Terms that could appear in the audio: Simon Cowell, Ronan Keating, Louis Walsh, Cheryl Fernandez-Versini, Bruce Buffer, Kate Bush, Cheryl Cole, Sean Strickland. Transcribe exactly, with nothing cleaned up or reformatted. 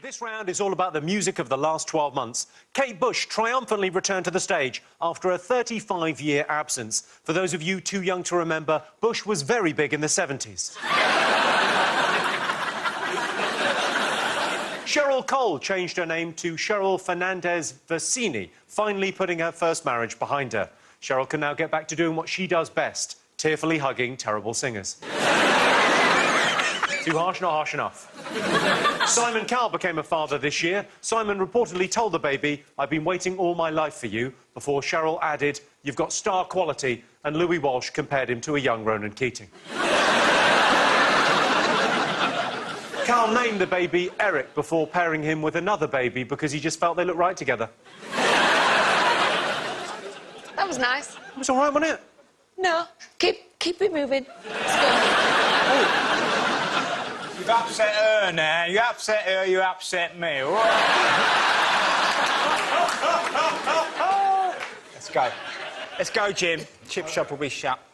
This round is all about the music of the last twelve months. Kate Bush triumphantly returned to the stage after a thirty-five year absence. For those of you too young to remember, Bush was very big in the seventies. Cheryl Cole changed her name to Cheryl Fernandez-Versini, finally putting her first marriage behind her. Cheryl can now get back to doing what she does best, tearfully hugging terrible singers. Too harsh, not harsh enough. Simon Cowell became a father this year. Simon reportedly told the baby, "I've been waiting all my life for you," before Cheryl added, "You've got star quality," and Louis Walsh compared him to a young Ronan Keating. Cowell named the baby Eric before pairing him with another baby because he just felt they looked right together. That was nice. It was all right, wasn't it? No. Keep, keep it moving. It's good. You've upset her now. You upset her, you upset me. All right. Let's go. Let's go, Jim. Chip shop will be shut.